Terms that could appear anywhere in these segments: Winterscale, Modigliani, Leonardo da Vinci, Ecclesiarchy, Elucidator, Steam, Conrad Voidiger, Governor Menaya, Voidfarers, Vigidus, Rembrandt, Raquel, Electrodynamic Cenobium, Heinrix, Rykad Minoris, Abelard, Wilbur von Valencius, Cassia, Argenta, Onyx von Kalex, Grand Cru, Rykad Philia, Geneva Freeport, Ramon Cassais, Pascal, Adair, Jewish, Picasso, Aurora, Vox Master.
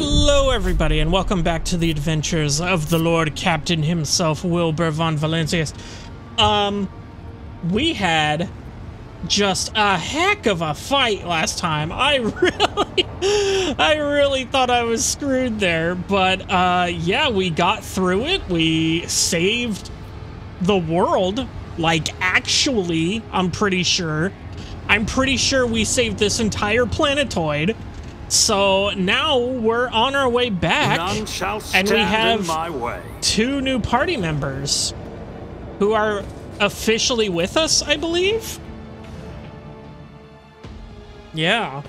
Hello everybody, and welcome back to the adventures of the Lord Captain himself, Wilbur von Valencius. We had just a heck of a fight last time. I really thought I was screwed there, but yeah, we got through it. We saved the world, like actually, I'm pretty sure we saved this entire planetoid. So now we're on our way back, and we have two new party members who are officially with us, I believe. Yeah,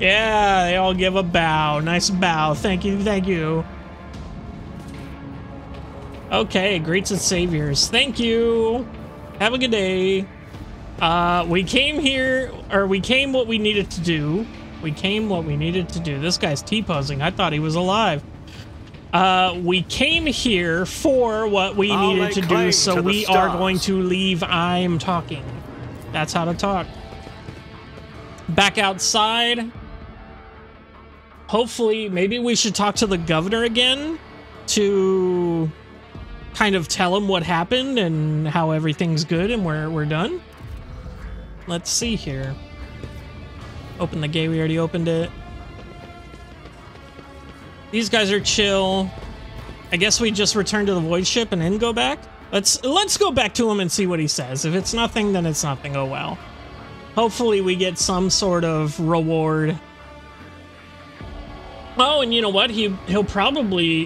they all give a bow. Nice bow. Thank you. Okay, greets and saviors. Thank you. Have a good day. We came what we needed to do. This guy's T-posing. I thought he was alive. We came here for what we needed to do, so we are going to leave. I'm talking. That's how to talk. Back outside. Hopefully, maybe we should talk to the governor again to kind of tell him what happened and how everything's good and where we're done. Let's see here. Open the gate, we already opened it. These guys are chill. I guess we just return to the void ship and then go back? Let's go back to him and see what he says. If it's nothing, then it's nothing. Oh well. Hopefully we get some sort of reward. Oh, and you know what? He'll probably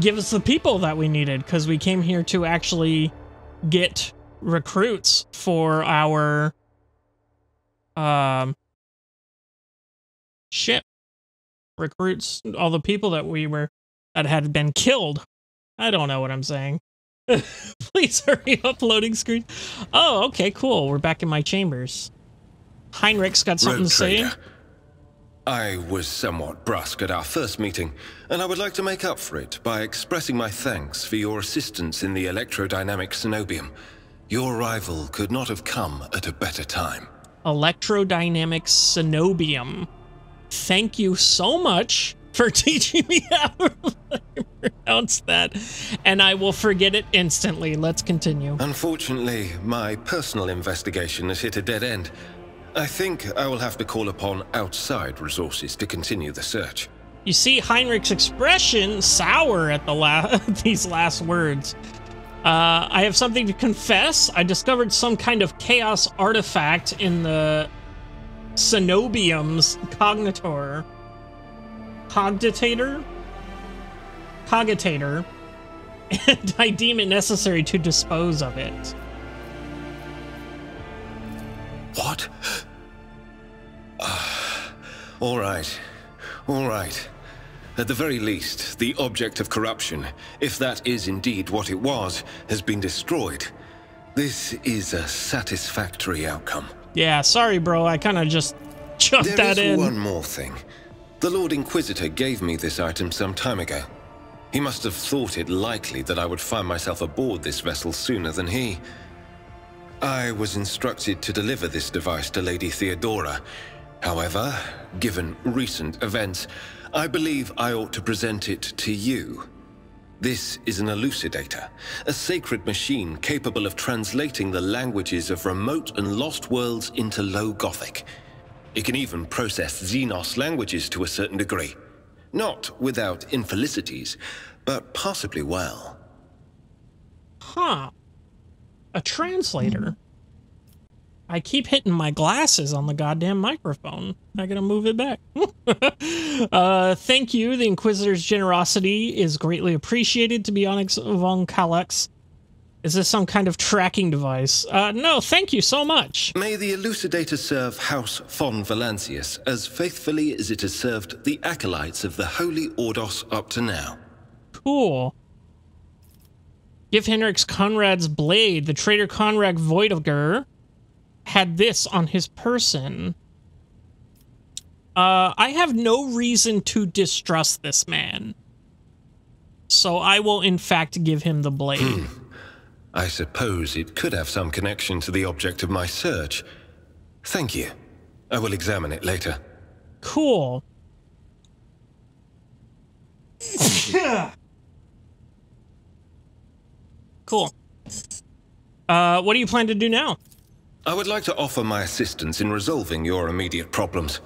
give us the people that we needed, because we came here to actually get recruits for our ship. Recruits all the people that had been killed. I don't know what I'm saying. Please hurry up, loading screen. Oh, okay, cool. We're back in my chambers. Heinrich's got something to say. I was somewhat brusque at our first meeting, and I would like to make up for it by expressing my thanks for your assistance in the Electrodynamic Cenobium. Your arrival could not have come at a better time. Electrodynamic Cenobium. Thank you so much for teaching me how to pronounce that, and I will forget it instantly. Let's continue. Unfortunately, my personal investigation has hit a dead end. I think I will have to call upon outside resources to continue the search. You see Heinrich's expression sour at the these last words. I have something to confess. I discovered some kind of chaos artifact in the Cenobium's Cogitator, and I deem it necessary to dispose of it. What? All right. At the very least, the object of corruption, if that is indeed what it was, has been destroyed. This is a satisfactory outcome. Yeah, sorry, bro. I kind of just chucked that in. There is one more thing. The Lord Inquisitor gave me this item some time ago. He must have thought it likely that I would find myself aboard this vessel sooner than he. I was instructed to deliver this device to Lady Theodora. However, given recent events, I believe I ought to present it to you. This is an Elucidator, a sacred machine capable of translating the languages of remote and lost worlds into Low Gothic. It can even process Xenos languages to a certain degree. Not without infelicities, but possibly well. Huh. A translator. I keep hitting my glasses on the goddamn microphone. I gotta move it back. Thank you. The Inquisitor's generosity is greatly appreciated. To be Onyx von Kalex. Is this some kind of tracking device? No, thank you so much. May the Elucidator serve House von Valencius as faithfully as it has served the acolytes of the Holy Ordos up to now. Cool. Give Heinrix Conrad's blade. The traitor Conrad Voidiger had this on his person. I have no reason to distrust this man, so I will in fact give him the blade. I suppose it could have some connection to the object of my search. Thank you. I will examine it later. Cool. Cool. What do you plan to do now? I would like to offer my assistance in resolving your immediate problems.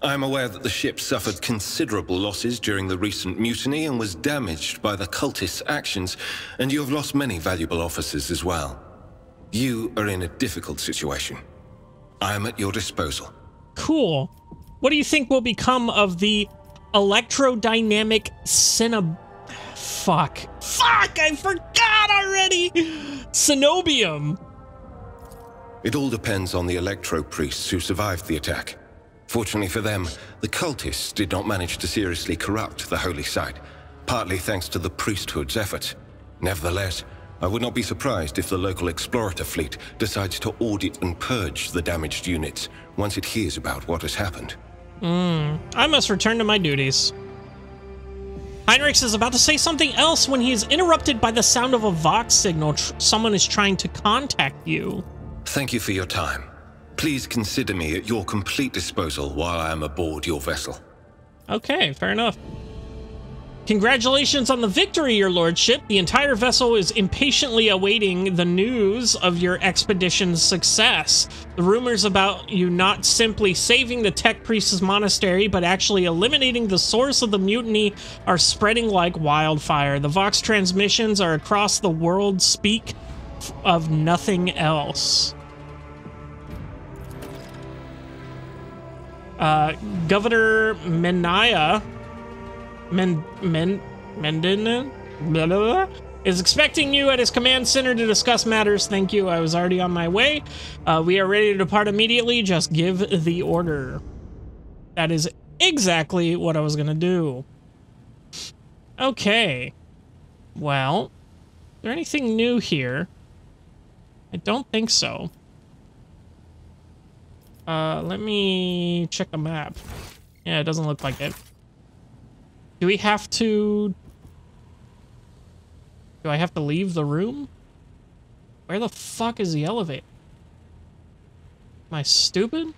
I am aware that the ship suffered considerable losses during the recent mutiny and was damaged by the cultists' actions, and you have lost many valuable officers as well. You are in a difficult situation. I am at your disposal. Cool. What do you think will become of the Electrodynamic Cenobium? Fuck! I forgot already! Cenobium! It all depends on the Electro priests who survived the attack. Fortunately for them, the cultists did not manage to seriously corrupt the holy site, partly thanks to the priesthood's efforts. Nevertheless, I would not be surprised if the local explorator fleet decides to audit and purge the damaged units once it hears about what has happened. I must return to my duties. Heinrix is about to say something else when he is interrupted by the sound of a Vox signal. Someone is trying to contact you. Thank you for your time. Please consider me at your complete disposal while I am aboard your vessel. Okay, fair enough. Congratulations on the victory, your lordship. The entire vessel is impatiently awaiting the news of your expedition's success. The rumors about you not simply saving the Tech Priest's monastery, but actually eliminating the source of the mutiny are spreading like wildfire. The Vox transmissions are across the world speak of nothing else. Governor Menaya is expecting you at his command center to discuss matters. Thank you. I was already on my way. We are ready to depart immediately. Just give the order. That is exactly what I was going to do. Okay. Well, is there anything new here? I don't think so. Let me check the map. Yeah, it doesn't look like it. Do we have to... Do I have to leave the room? Where the fuck is the elevator? Am I stupid?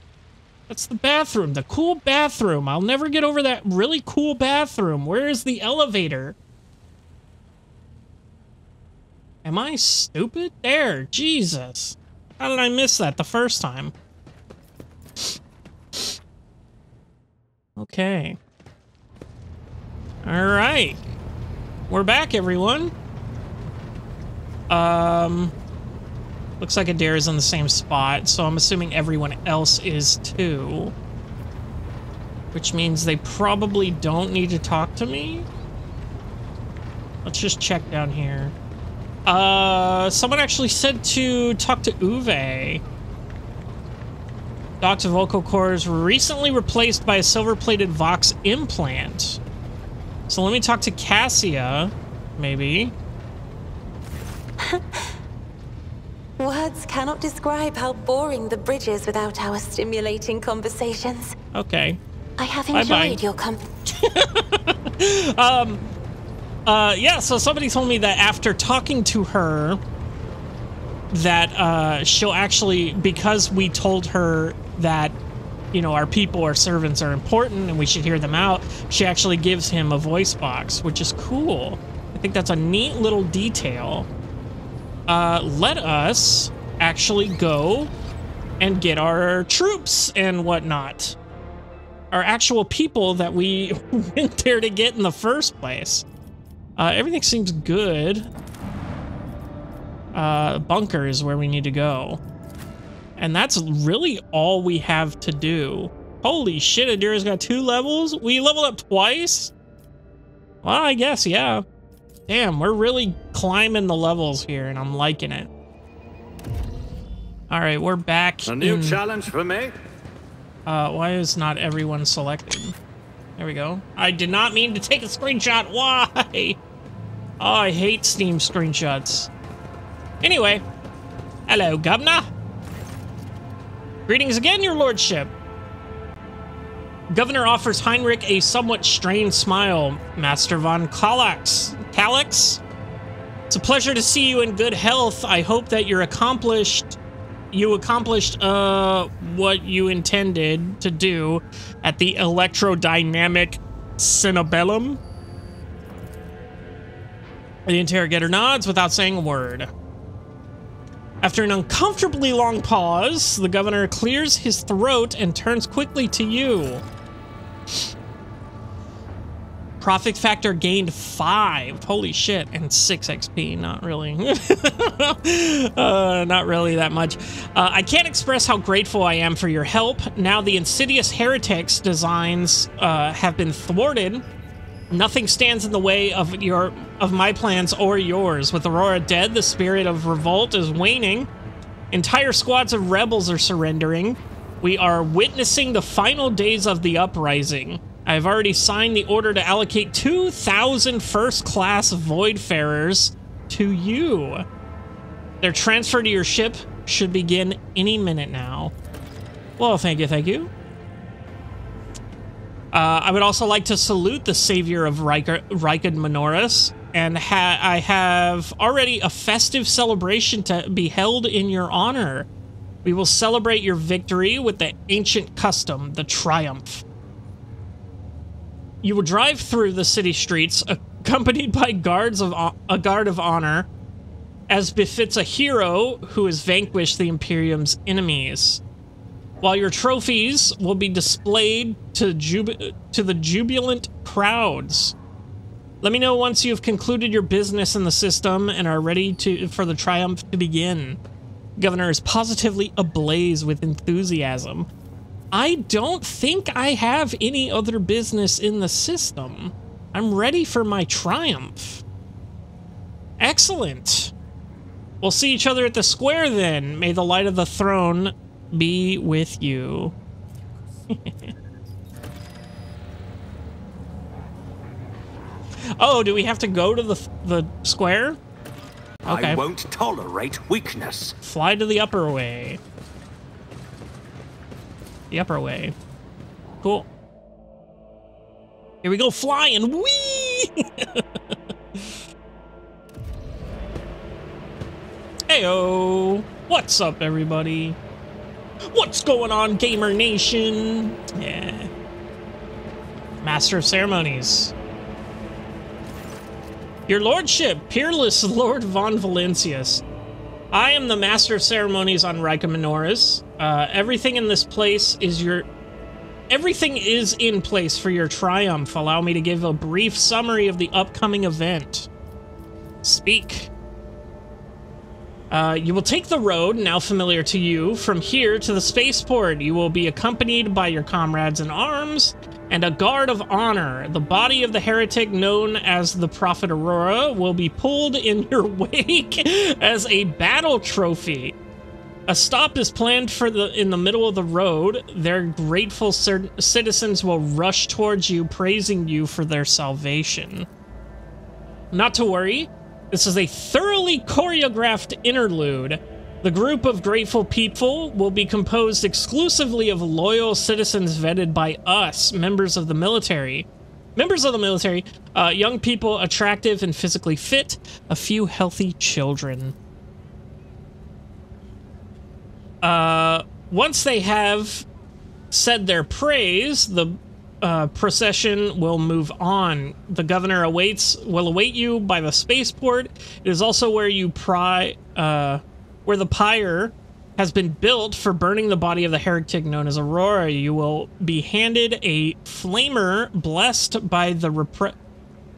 That's the bathroom, the cool bathroom. I'll never get over that really cool bathroom. Where is the elevator? Am I stupid? There, Jesus. How did I miss that the first time? Okay. All right. We're back, everyone. Looks like Adair is in the same spot, so I'm assuming everyone else is too. Which means they probably don't need to talk to me. Let's just check down here. Someone actually said to talk to Uwe. Doc's vocal cords were recently replaced by a silver-plated Vox implant. So let me talk to Cassia, maybe. Words cannot describe how boring the bridge is without our stimulating conversations. Okay. I have enjoyed your company. Yeah, so somebody told me that after talking to her, that she'll actually, because we told her that, you know, our people, our servants are important and we should hear them out, she actually gives him a voice box, which is cool. I think that's a neat little detail. Let us actually go and get our troops and whatnot. Our actual people that we went there to get in the first place. Everything seems good. Bunker is where we need to go. And that's really all we have to do. Holy shit, Adair's got 2 levels? We leveled up twice? Well, I guess, yeah. Damn, we're really climbing the levels here, and I'm liking it. All right, we're back. A new challenge for me? Why is not everyone selected? There we go. I did not mean to take a screenshot. Why? Oh, I hate Steam screenshots. Anyway, hello, Governor. Greetings again, your lordship. Governor offers Heinrich a somewhat strained smile. Master von Kalex, it's a pleasure to see you in good health. I hope that you're accomplished. You accomplished what you intended to do at the Electrodynamic Cenobium. The interrogator nods without saying a word. After an uncomfortably long pause, the governor clears his throat and turns quickly to you. Profit factor gained 5. Holy shit. And 6 XP. Not really. Not really that much. I can't express how grateful I am for your help. Now the insidious heretic's designs have been thwarted. Nothing stands in the way of my plans or yours. With Aurora dead, the spirit of revolt is waning. Entire squads of rebels are surrendering. We are witnessing the final days of the uprising. I've already signed the order to allocate 2,000 first-class Voidfarers to you. Their transfer to your ship should begin any minute now. Well, thank you, thank you. I would also like to salute the savior of Rykad Minoris, and I have already a festive celebration to be held in your honor. We will celebrate your victory with the ancient custom, the Triumph. You will drive through the city streets, accompanied by a guard of honor, as befits a hero who has vanquished the Imperium's enemies. While your trophies will be displayed to the jubilant crowds. Let me know once you've concluded your business in the system and are ready for the triumph to begin. Governor is positively ablaze with enthusiasm. I don't think I have any other business in the system. I'm ready for my triumph. Excellent. We'll see each other at the square then. May the light of the throne be with you. Oh, do we have to go to the square? Okay. I won't tolerate weakness. Fly to the upper way. The upper way. Cool. Here we go flying. Whee! Heyo. What's up, everybody? What's going on, Gamer Nation? Yeah. Master of Ceremonies. Your Lordship, Peerless Lord von Valencius. I am the Master of Ceremonies on Rykad Minoris. Everything in this place is Everything is in place for your triumph. Allow me to give a brief summary of the upcoming event. Speak. You will take the road, now familiar to you, from here to the spaceport. You will be accompanied by your comrades in arms and a guard of honor. The body of the heretic known as the Prophet Aurora will be pulled in your wake as a battle trophy. A stop is planned for in the middle of the road. Their grateful citizens will rush towards you, praising you for their salvation. Not to worry. This is a thoroughly choreographed interlude. The group of grateful people will be composed exclusively of loyal citizens vetted by us, members of the military. Young people attractive and physically fit, a few healthy children. Once they have said their praise, the procession will move on. The governor will await you by the spaceport. It is also where where the pyre has been built for burning the body of the heretic known as Aurora. You will be handed a flamer blessed by the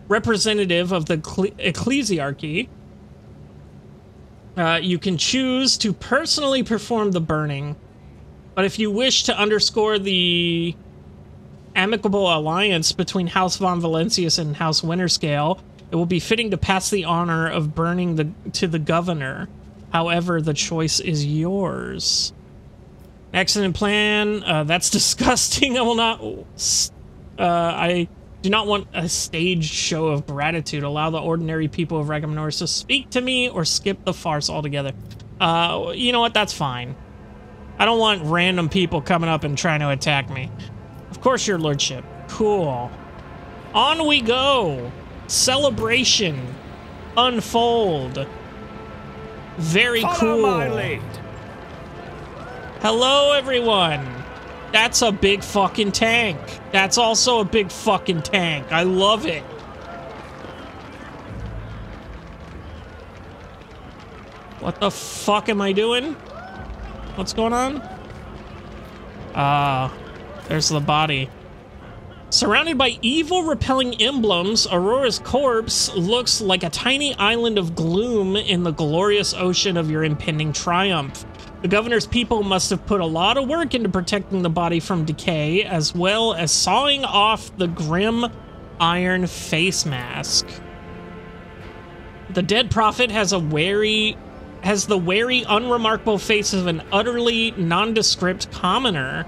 representative of the ecclesiarchy. You can choose to personally perform the burning, but if you wish to underscore the amicable alliance between House von Valencius and House Winterscale, it will be fitting to pass the honor of burning to the governor. However, the choice is yours. Excellent plan. That's disgusting. I will not... I do not want a staged show of gratitude. Allow the ordinary people of Rykad Minoris to speak to me or skip the farce altogether. You know what? That's fine. I don't want random people coming up and trying to attack me. Of course, your lordship. Cool. On we go. Celebration. Unfold. Very cool. Hello, everyone. That's a big fucking tank. That's also a big fucking tank. I love it. What the fuck am I doing? What's going on? Ah, there's the body. Surrounded by evil-repelling emblems, Aurora's corpse looks like a tiny island of gloom in the glorious ocean of your impending triumph. The governor's people must have put a lot of work into protecting the body from decay, as well as sawing off the grim iron face mask. The dead prophet has the wary, unremarkable face of an utterly nondescript commoner.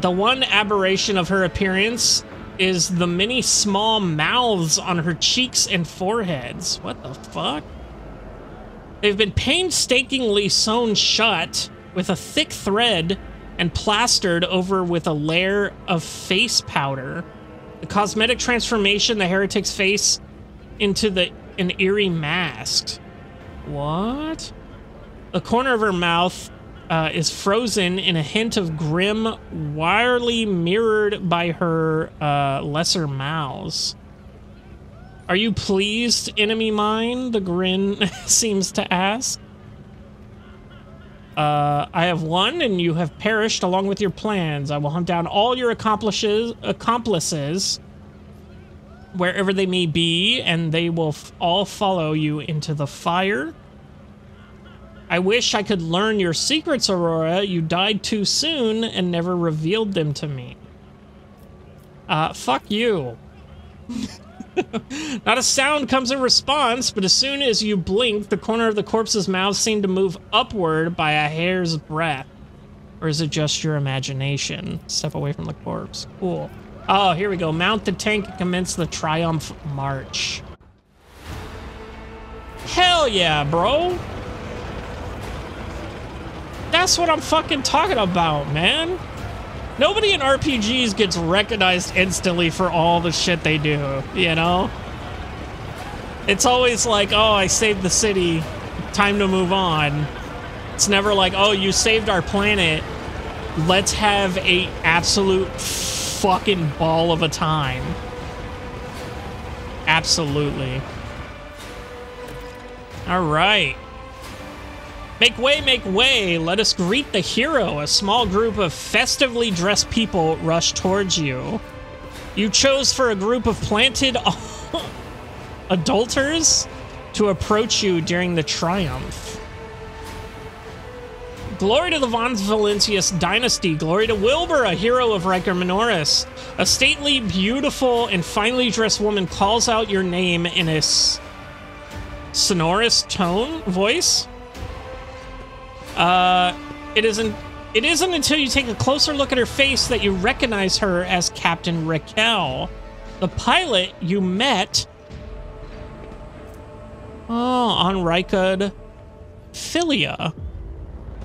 The one aberration of her appearance is the many small mouths on her cheeks and foreheads. What the fuck? They've been painstakingly sewn shut with a thick thread and plastered over with a layer of face powder. The cosmetic transformation, the heretic's face into an eerie mask. What? The corner of her mouth is frozen in a hint of grim, wirely mirrored by her lesser mouths. Are you pleased, enemy mine? The grin seems to ask. I have won, and you have perished along with your plans. I will hunt down all your accomplices, wherever they may be, and they will all follow you into the fire. I wish I could learn your secrets, Aurora. You died too soon and never revealed them to me. Fuck you. Not a sound comes in response, but as soon as you blink, the corner of the corpse's mouth seemed to move upward by a hair's breadth. Or is it just your imagination? Step away from the corpse. Cool. Oh, here we go. Mount the tank and commence the triumph march. Hell yeah, bro. That's what I'm fucking talking about, man. Nobody in RPGs gets recognized instantly for all the shit they do, you know? It's always like, oh, I saved the city, time to move on. It's never like, oh, you saved our planet, let's have a absolute fucking ball of a time. Absolutely. All right. Make way, make way! Let us greet the hero! A small group of festively dressed people rush towards you. You chose for a group of planted adulterers to approach you during the triumph. Glory to the von Valencius dynasty! Glory to Wilbur, a hero of Rykad Minoris! A stately, beautiful, and finely dressed woman calls out your name in a sonorous voice. It isn't until you take a closer look at her face that you recognize her as Captain Raquel, the pilot you met on Rykad Philia.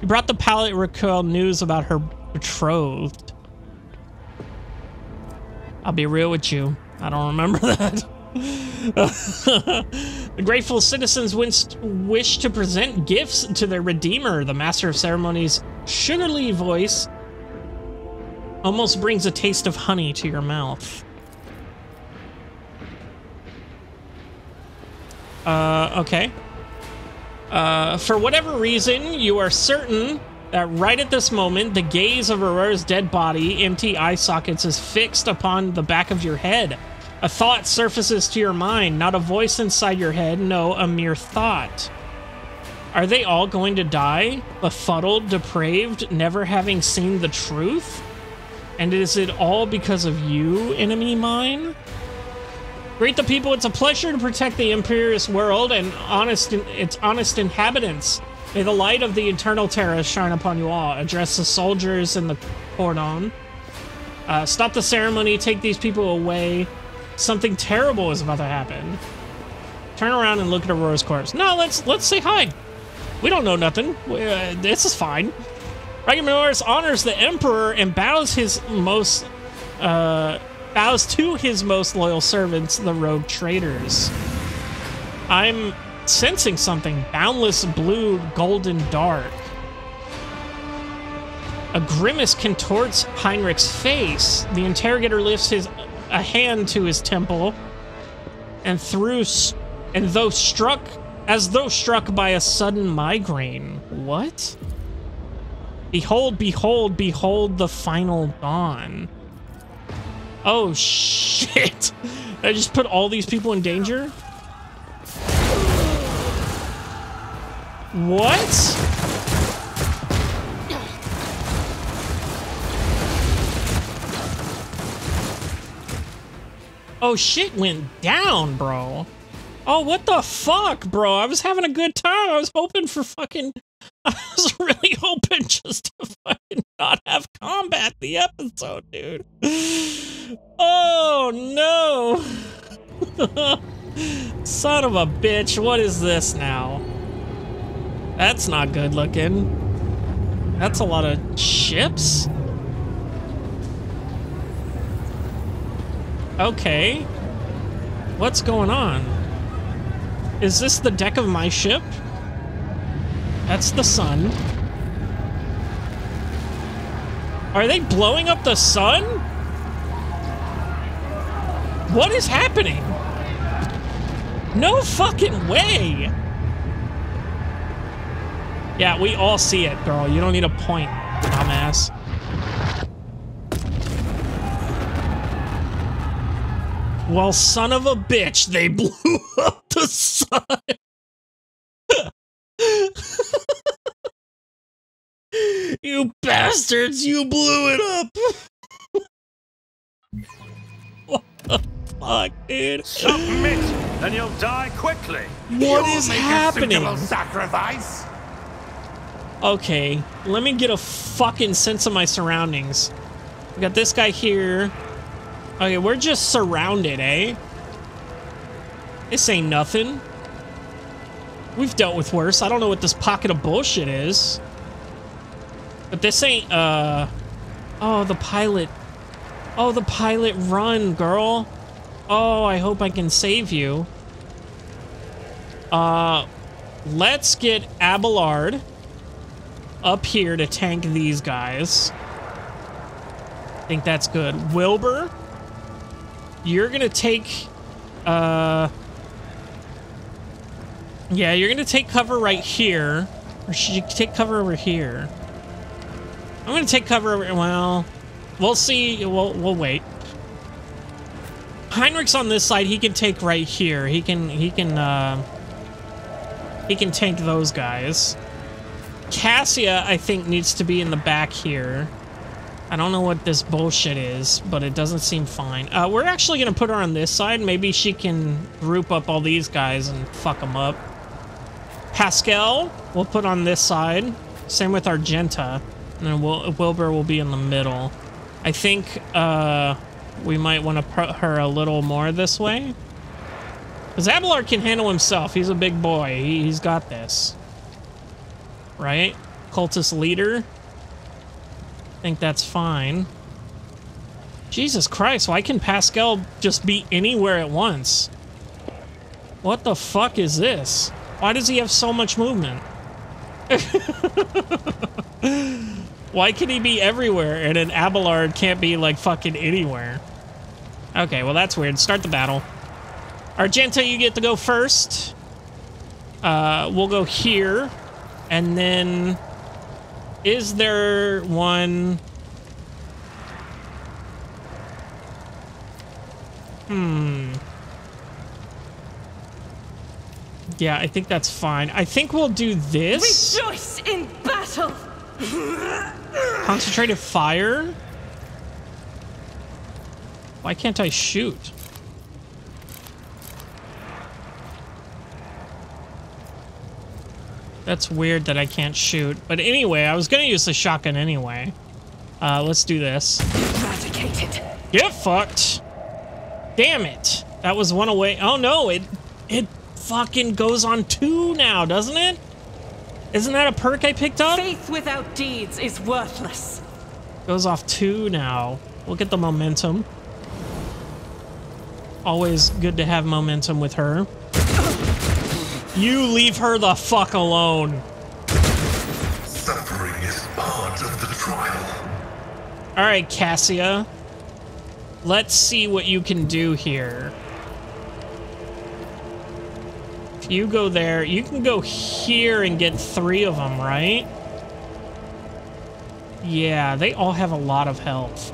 You brought the pilot Raquel news about her betrothed. I'll be real with you, I don't remember that. The grateful citizens wish to present gifts to their redeemer. The master of ceremonies' sugarly voice almost brings a taste of honey to your mouth. Okay. For whatever reason, you are certain that right at this moment, the gaze of Aurora's dead body, empty eye sockets, is fixed upon the back of your head. A thought surfaces to your mind, not a voice inside your head, no, a mere thought. Are they all going to die? Befuddled, depraved, never having seen the truth? And is it all because of you, enemy mine? Greet the people, it's a pleasure to protect the imperious world and its honest inhabitants. May the light of the eternal terror shine upon you all. Address the soldiers in the cordon. Stop the ceremony, take these people away. Something terrible is about to happen. Turn around and look at Aurora's corpse. No, let's say hi. We don't know nothing. This is fine. Rykad Minoris honors the emperor and bows to his most loyal servants, the rogue traitors. I'm sensing something. Boundless blue, golden dark. A grimace contorts Heinrich's face. The interrogator lifts a hand to his temple, and though struck as though struck by a sudden migraine. What? Behold, behold, behold the final dawn. Oh, shit. Did I just put all these people in danger? What? Oh, shit went down, bro. Oh, what the fuck, bro? I was having a good time. I was hoping for fucking... I was really hoping just to fucking not have combat the episode, dude. Oh, no. Son of a bitch. What is this now? That's not good looking. That's a lot of ships. Okay, what's going on? Is this the deck of my ship? That's the sun. Are they blowing up the sun? What is happening? No fucking way. Yeah, we all see it, girl. You don't need a point, dumbass. Well, son of a bitch, they blew up the sun. You bastards, you blew it up. What the fuck, dude? Submit, and you'll die quickly. What is happening? Sacrifice. Okay, let me get a fucking sense of my surroundings. We got this guy here. Okay, we're just surrounded, eh? This ain't nothing. We've dealt with worse. I don't know what this pocket of bullshit is. But this ain't, oh, the pilot. Oh, the pilot, run, girl. Oh, I hope I can save you. Let's get Abelard up here to tank these guys. I think that's good. Wilbur? You're gonna take, yeah, you're gonna take cover right here, or should you take cover over here? I'm gonna take cover over, well, we'll see, we'll wait. Heinrich's on this side, he can take right here, he can tank those guys. Cassia, I think, needs to be in the back here. I don't know what this bullshit is, but it doesn't seem fine. We're actually going to put her on this side. Maybe she can group up all these guys and fuck them up. Pascal, we'll put on this side. Same with Argenta. And then Wilbur will be in the middle. I think we might want to put her a little more this way. Because Abelard can handle himself. He's a big boy. He's got this. Right? Cultist leader. I think that's fine. Jesus Christ, why can Pascal just be anywhere at once? What the fuck is this? Why does he have so much movement? Why can he be everywhere and an Abelard can't be like fucking anywhere? Okay, well that's weird. Start the battle. Argenta, you get to go first. We'll go here and then... Is there one? Yeah, I think that's fine. I think we'll do this. Rejoice in battle. Concentrated fire? Why can't I shoot? That's weird that I can't shoot. But anyway, I was gonna use the shotgun anyway. Let's do this. Get fucked. Damn it. That was one away. Oh no, it fucking goes on two now, doesn't it? Isn't that a perk I picked up? Faith without deeds is worthless. Goes off two now. We'll get the momentum. Always good to have momentum with her. You leave her the fuck alone. Suffering is part of the trial. All right, Cassia. Let's see what you can do here. If you go there, you can go here and get 3 of them, right? Yeah, they all have a lot of health.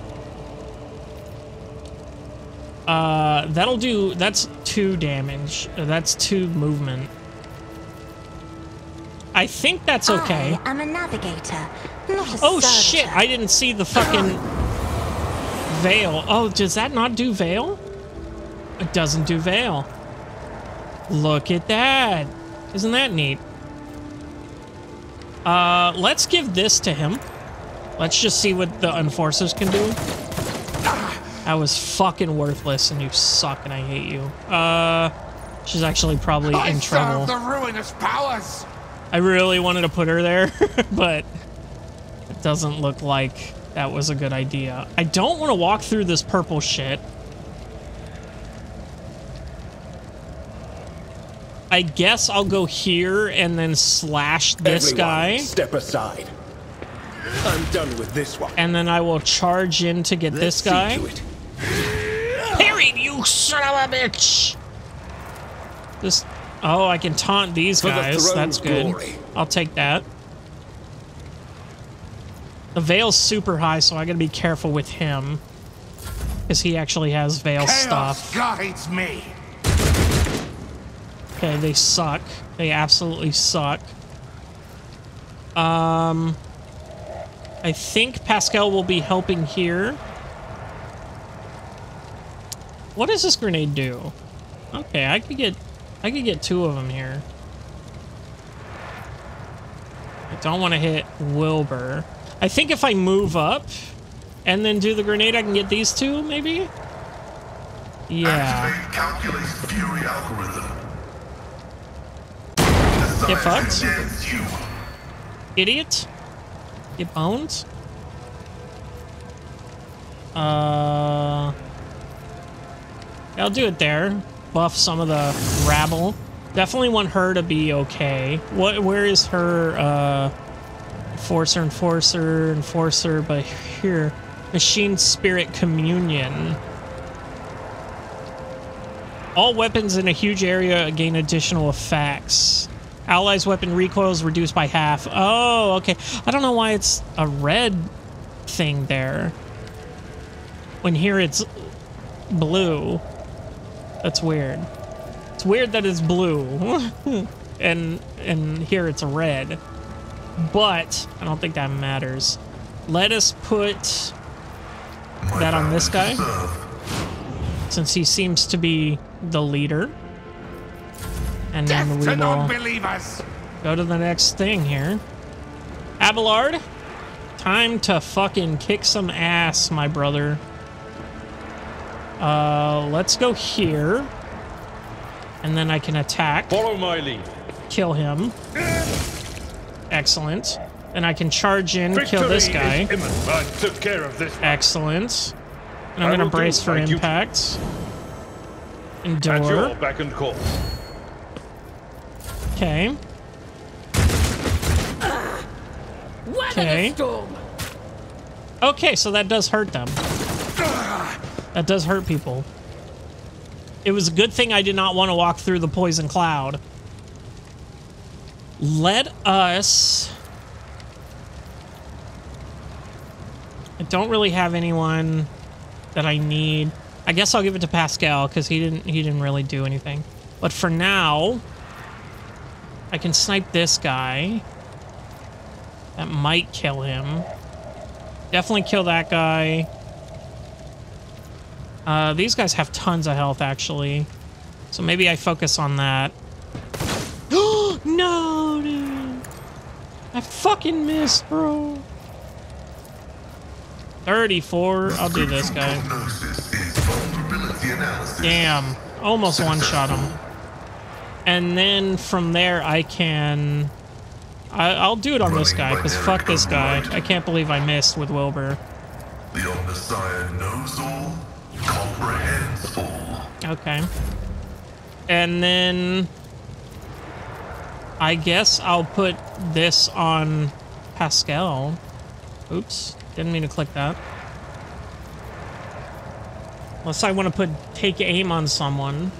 That'll do, that's 2 damage. That's 2 movement. I think that's okay. I am a navigator, not a oh shit, I didn't see the fucking veil. Oh, does that not do veil? It doesn't do veil. Look at that. Isn't that neat? Let's give this to him. Let's just see what the enforcers can do. That was fucking worthless, and you suck, and I hate you. She's actually probably in trouble. The ruinous palace. I really wanted to put her there, but it doesn't look like that was a good idea. I don't want to walk through this purple shit. I guess I'll go here and then slash this guy. Step aside. I'm done with this one. And then I will charge in to get this guy. Parried, you son of a bitch! This. Oh, I can taunt these guys. That's good. Glory. I'll take that. The veil's super high, so I gotta be careful with him, because he actually has veil stuff. Guides me. Okay, they suck. They absolutely suck. I think Pascal will be helping here. What does this grenade do? Okay, I could get 2 of them here. I don't want to hit Wilbur. I think if I move up and then do the grenade, I can get these 2, maybe? Yeah. Activate Calculus Fury algorithm. Get fucked. Idiot. Get boned. I'll do it there. Buff some of the rabble. Definitely want her to be okay. What? Where is her enforcer? But here, machine spirit communion. All weapons in a huge area gain additional effects. Allies' weapon recoils reduced by half. Oh, okay. I don't know why it's a red thing there, when here it's blue. That's weird. It's weird that it's blue and here it's red, but I don't think that matters. Let us put that on this guy, since he seems to be the leader. And then we will go to the next thing here. Abelard, time to fucking kick some ass, my brother. Let's go here, and then I can attack. Follow my lead. Kill him. Excellent. And I can charge in, kill this guy. I took care of this. Excellent. And I'm gonna brace for impact. Endure. Back and call. Okay. Okay. Okay, so that does hurt them. That does hurt people. It was a good thing I did not want to walk through the poison cloud. Let us... I don't really have anyone that I need. I guess I'll give it to Pascal, because he didn't really do anything. But for now, I can snipe this guy. That might kill him. Definitely kill that guy. These guys have tons of health, actually. So maybe I focus on that. No, dude! I fucking missed, bro! 34. I'll do this guy. Damn. Almost one-shot him. And then from there, I can... I'll do it on this guy, because fuck this guy. I can't believe I missed with Wilbur. The old Messiah knows all. Comprehends all. Okay. And then I guess I'll put this on Pascal. Oops, didn't mean to click that. Unless I want to put take aim on someone.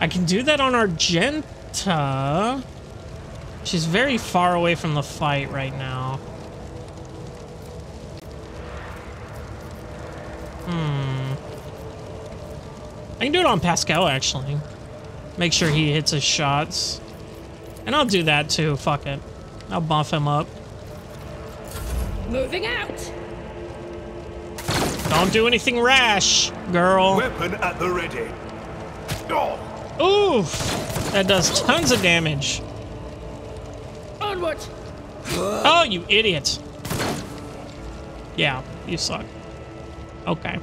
I can do that on Argenta. Argenta. She's very far away from the fight right now. I can do it on Pascal, actually. Make sure he hits his shots. And I'll do that, too. Fuck it. I'll buff him up. Moving out! Don't do anything rash, girl. Weapon at the ready. Oh. Oof! That does tons of damage. Onward! Oh, you idiot. Yeah, you suck. Okay.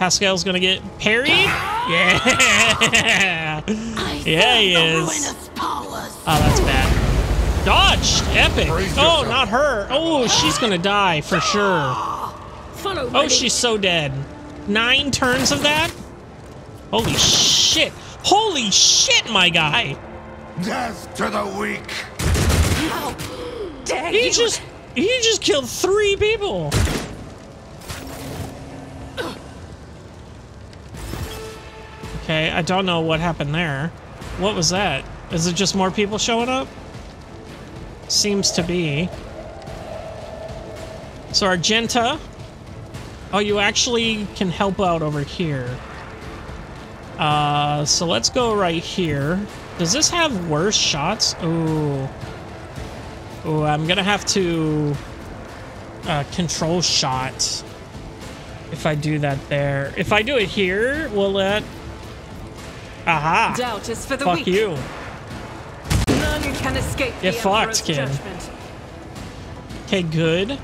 Pascal's gonna get parried? Yeah! Yeah, he is. Oh, that's bad. Dodged! Epic! Oh, not her! Oh, she's gonna die for sure. Oh, she's so dead. 9 turns of that? Holy shit! Holy shit, my guy! Death to the weak! He just killed 3 people! Okay, I don't know what happened there. What was that? Is it just more people showing up? Seems to be. So Argenta. Oh, you actually can help out over here. So let's go right here. Does this have worse shots? Ooh. Ooh, I'm gonna have to control shots. If I do that there. If I do it here, will that... Aha! Doubt is for the fuck weak. You. None can escape the fucked, kid. Judgment. Okay, good.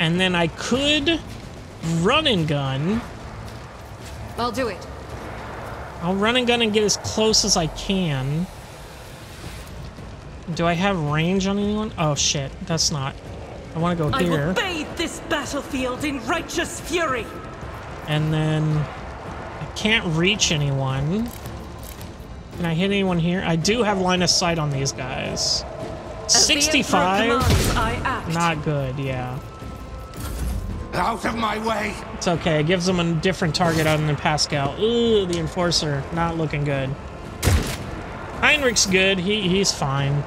And then I could run and gun. I'll do it. I'll run and gun and get as close as I can. Do I have range on anyone? Oh shit, that's not. I want to go here. I will bathe this battlefield in righteous fury. And then. Can't reach anyone. Can I hit anyone here? I do have line of sight on these guys. 65. Not good, yeah. Out of my way. It's okay. It gives them a different target other than Pascal. Ooh, the enforcer. Not looking good. Heinrich's good. He's fine.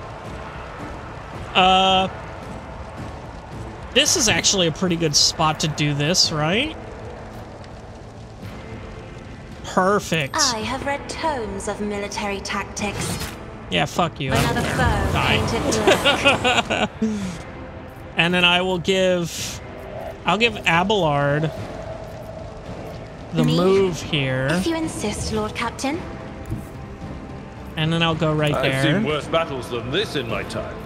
This is actually a pretty good spot to do this, right? Perfect. I have read tomes of military tactics. Yeah, fuck you. Another foe painted black. And then I will give... I'll give Abelard the move here. If you insist, Lord Captain. And then I'll go right there. I've seen worse battles than this in my time.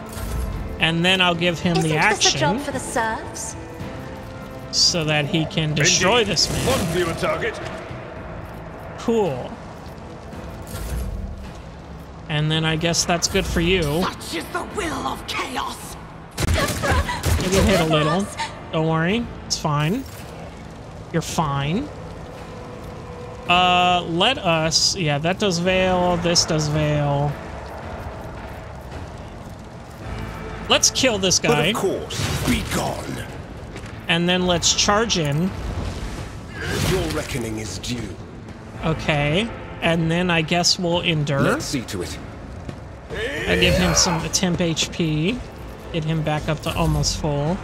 And then I'll give him the action. Isn't this a job for the serfs? So that he can destroy this man. One fewer target. Cool. And then I guess that's good for you. Such is the will of chaos. You can hit a little. Don't worry. It's fine. You're fine. Let us... Yeah, that does veil. This does veil. Let's kill this guy. But of course, be gone. And then let's charge in. Your reckoning is due. Okay, and then I guess we'll endure. Let's see to it. I give him some temp HP. Get him back up to almost full.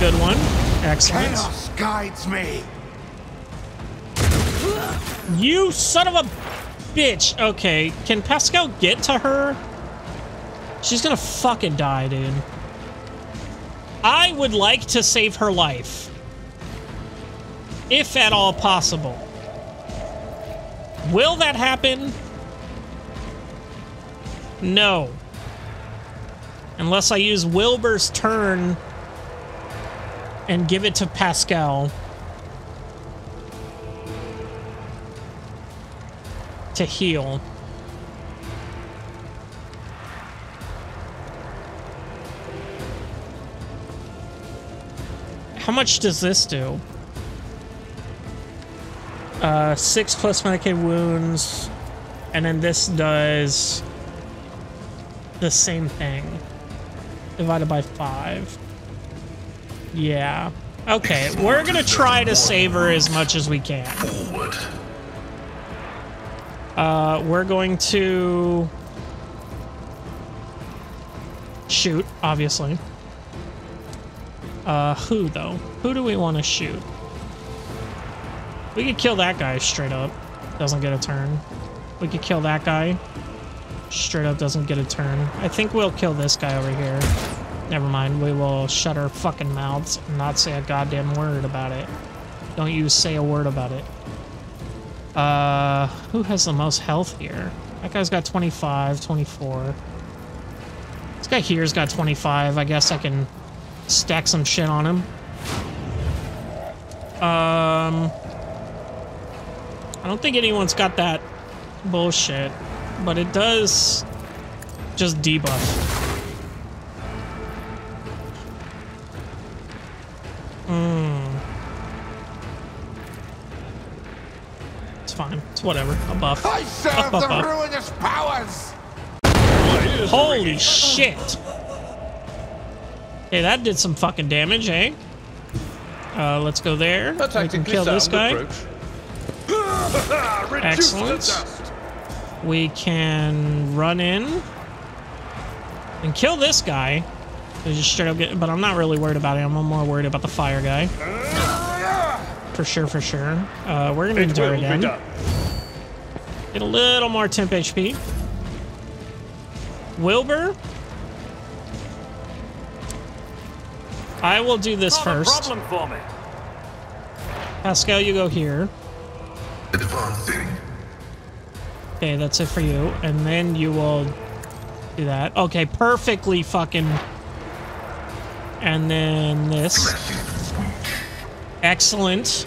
Good one. Excellent. Chaos guides me. You son of a bitch. Okay, can Pascal get to her? She's gonna fucking die, dude. I would like to save her life. If at all possible. Will that happen? No. Unless I use Wilbur's turn and give it to Pascal to heal. How much does this do? 6 plus Medicaid wounds, and then this does the same thing. Divided by 5. Yeah, Okay, we're gonna try to save her as much as we can. We're going to shoot, obviously. Who though? Who do we want to shoot? We could kill that guy straight up. Doesn't get a turn. We could kill that guy. Straight up doesn't get a turn. I think we'll kill this guy over here. Never mind. We will shut our fucking mouths and not say a goddamn word about it. Don't you say a word about it. Who has the most health here? That guy's got 25, 24. This guy here's got 25. I guess I can stack some shit on him. I don't think anyone's got that bullshit, but it does just debuff. Fine. It's whatever. A buff. I serve the ruinous powers. Holy shit. Hey, that did some fucking damage, eh? Let's go there. We can kill this guy. Excellent. We can run in and kill this guy. Just straight up get, but I'm not really worried about him. I'm more worried about the fire guy. For sure, for sure. We're gonna endure again. Get a little more temp HP. Wilbur? I will do this first. Pascal, you go here. Advancing. Okay, that's it for you. And then you will do that. Okay, perfectly fucking. And then this. Excellent.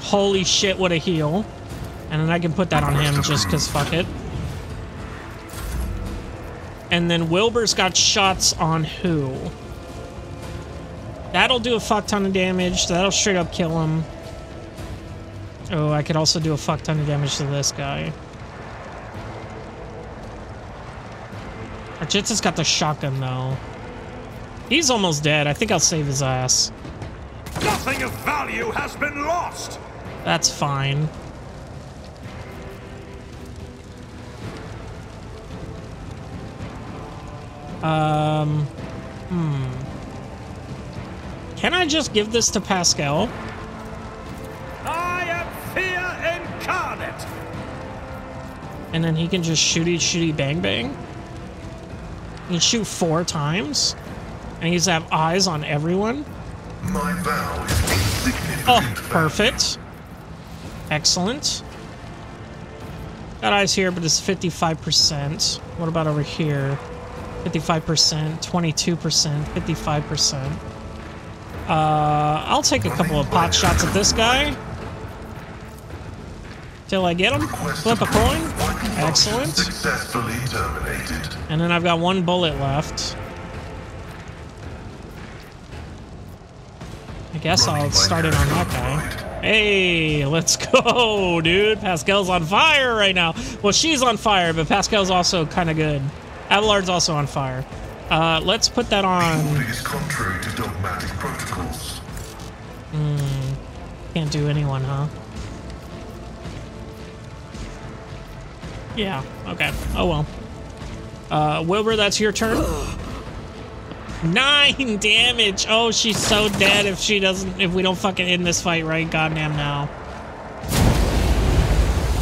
Holy shit, what a heal. And then I can put that on him just because fuck it. And then Wilbur's got shots on who? That'll do a fuck ton of damage. That'll straight up kill him. Oh, I could also do a fuck ton of damage to this guy. Argenta's got the shotgun though. He's almost dead. I think I'll save his ass. Nothing of value has been lost. That's fine. Can I just give this to Pascal? I am fear incarnate. And then he can just shooty bang bang. He can shoot 4 times. And he's have eyes on everyone. My vow is insignificant. Oh, perfect. Excellent. Got eyes here, but it's 55%. What about over here? 55%, 22%, 55%. I'll take a couple of pot shots at this guy. Till I get him. Flip a coin. Excellent. And then I've got 1 bullet left. I guess I'll start it on that guy. Hey, let's go, dude. Pascal's on fire right now. Well, she's on fire, but Pascal's also kind of good. Abelard's also on fire. Let's put that on. Can't do anyone, huh? Yeah, okay. Oh, well. Wilbur, that's your turn. 9 damage. Oh, she's so dead if she doesn't, if we don't fucking end this fight right goddamn now.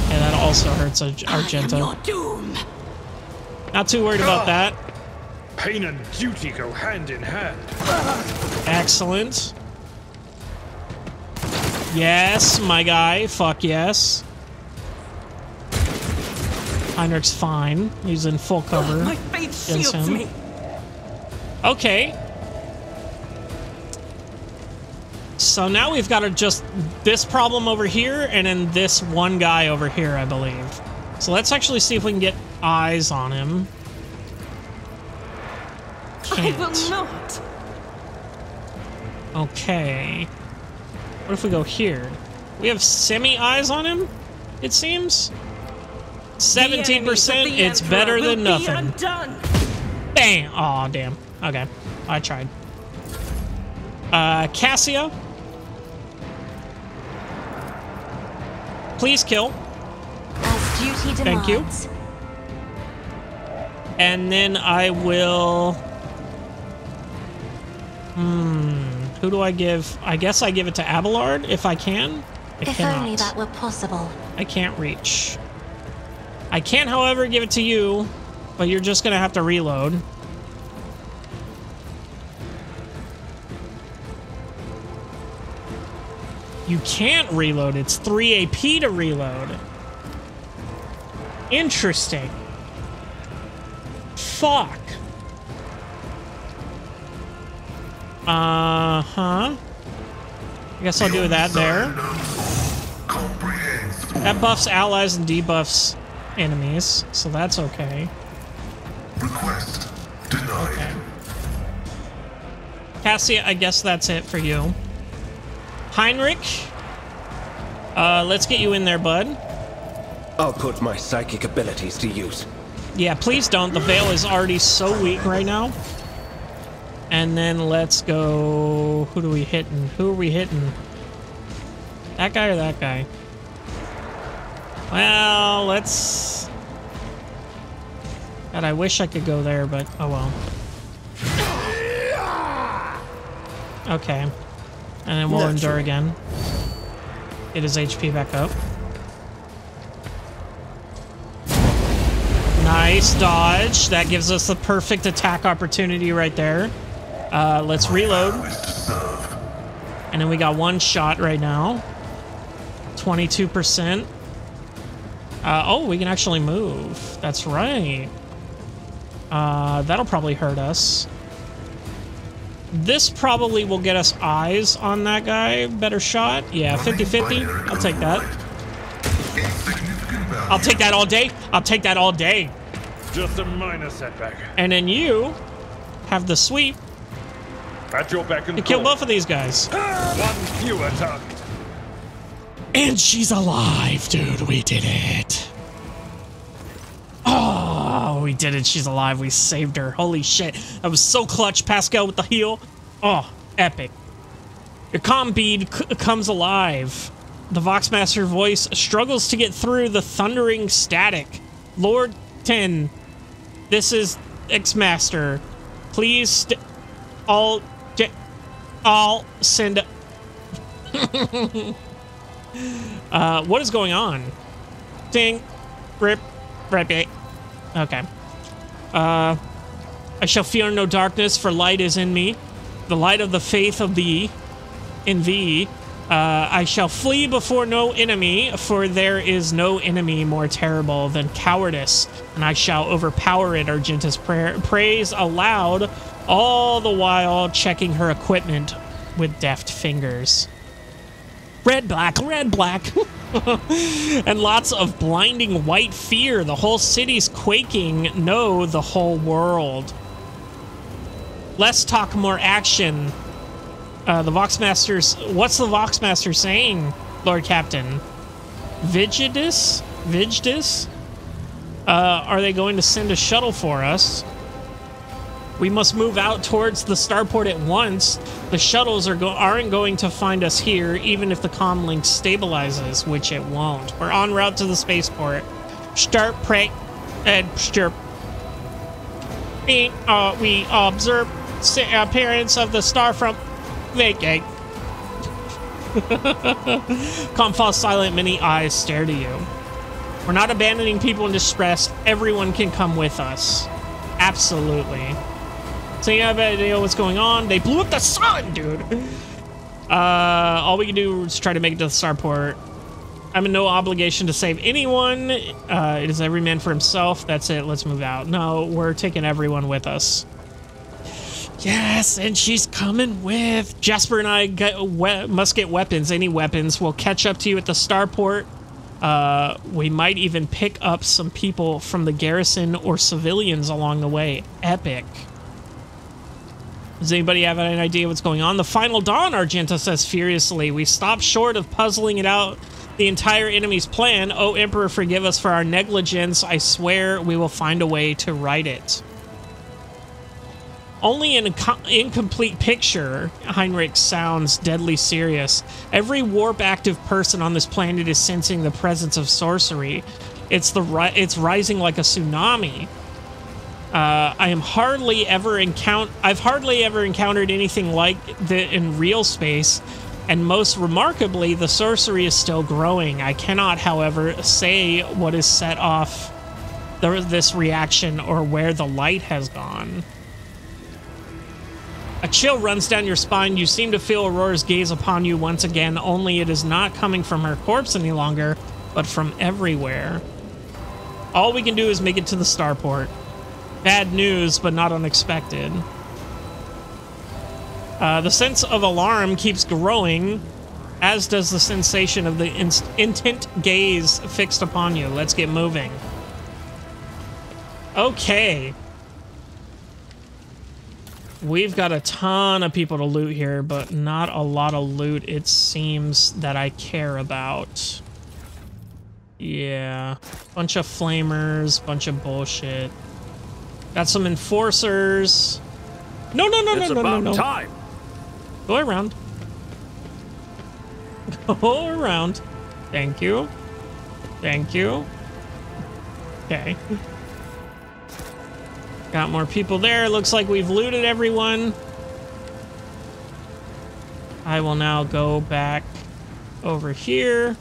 And that also hurts Argenta. Not too worried about that. Pain and duty go hand in hand. Excellent. Yes, my guy. Fuck yes. Heinrich's fine. He's in full cover. My faith shields me. Okay. So now we've got to just this problem over here and then this one guy over here, I believe. So let's actually see if we can get eyes on him. Can't. I will not. Okay. What if we go here? We have semi-eyes on him, it seems. 17%, it's better than nothing. Bam! Aw, damn. Okay. I tried. Cassia, Please kill. As duty demands. Thank you. And then I will... Who do I give? I guess I give it to Abelard if I can. If only that were possible. I can't reach. I can, however, give it to you, but you're just going to have to reload. You can't reload. It's 3 AP to reload. Interesting. Fuck. Uh-huh. I guess I'll do that there. That buffs allies and debuffs enemies, so that's okay. Request denied. Okay. Cassia, I guess that's it for you. Heinrich, let's get you in there, bud. I'll put my psychic abilities to use. Yeah, please don't. The veil is already so weak right now. And then let's go... Who do we hitting? Who are we hitting? That guy or that guy? Well, let's... God, I wish I could go there, but oh well. Okay. And then we'll endure again. Get his HP back up. Nice dodge. That gives us the perfect attack opportunity right there. Let's reload. And then we got one shot right now. 22%. Oh, we can actually move. That's right. That'll probably hurt us. This probably will get us eyes on that guy. Better shot. Yeah, 50-50. I'll take that. I'll take that all day. I'll take that all day. Just a minor setback. And then you have the sweep. At your back and you kill both of these guys. One fewer target. And she's alive, dude. We did it. Oh, we did it. She's alive. We saved her. Holy shit. That was so clutch. Pascal with the heal. Oh, epic. Your comm bead comes alive. The Vox Master voice struggles to get through the thundering static. Lord 10, this is X-Master. Please I'll send a what is going on? Ding. Rip. Okay. I shall fear no darkness, for light is in me. The light of the faith of thee. In thee. I shall flee before no enemy, for there is no enemy more terrible than cowardice, and I shall overpower it. Argenta's prays aloud, all the while checking her equipment with deft fingers. Red, black, and lots of blinding white fear. The whole city's quaking. No, the whole world. Less talk, more action. The Vox Master's... What's the Vox Master saying, Lord Captain? Vigidus? Vigidus? Are they going to send a shuttle for us? We must move out towards the starport at once. The shuttles aren't going to find us here, even if the comm link stabilizes, which it won't. We're en route to the spaceport. Start pray... and stirp. We observe appearance of the star from... Vacate. Calm falls silent. Many eyes stare to you. We're not abandoning people in distress. Everyone can come with us. Absolutely. So you have an idea what's going on. They blew up the sun, dude. All we can do is try to make it to the starport. I'm in no obligation to save anyone. It is every man for himself. That's it. Let's move out. No, we're taking everyone with us. Yes, and she's coming with. Jasper and I must get weapons. Any weapons. We'll catch up to you at the starport. We might even pick up some people from the garrison or civilians along the way. Epic. Does anybody have an idea what's going on? The final dawn, Argenta says furiously. We stop short of puzzling it out. The entire enemy's plan. Oh, Emperor, forgive us for our negligence. I swear we will find a way to right it. Only in an incomplete picture, Heinrix sounds deadly serious. Every warp-active person on this planet is sensing the presence of sorcery. It's rising like a tsunami. I've hardly ever encountered anything like that in real space, and most remarkably, the sorcery is still growing. I cannot, however, say what has set off this reaction or where the light has gone. A chill runs down your spine. You seem to feel Aurora's gaze upon you once again, only it is not coming from her corpse any longer, but from everywhere. All we can do is make it to the starport. Bad news, but not unexpected. The sense of alarm keeps growing, as does the sensation of the intent gaze fixed upon you. Let's get moving. Okay. We've got a ton of people to loot here, but not a lot of loot, it seems, that I care about. Yeah. Bunch of flamers, bunch of bullshit. Got some enforcers. No. Time. Go around. Go around. Thank you. Thank you. Okay. Got more people there. Looks like we've looted everyone. I will now go back over here.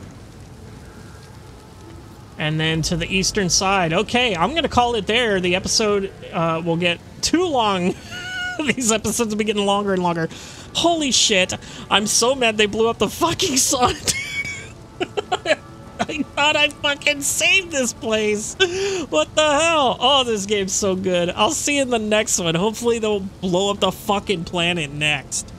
And then to the eastern side. Okay, I'm going to call it there. The episode will get too long. These episodes will be getting longer and longer. Holy shit. I'm so mad they blew up the fucking sun. I thought I fucking saved this place. What the hell? Oh, this game's so good. I'll see you in the next one. Hopefully they'll blow up the fucking planet next.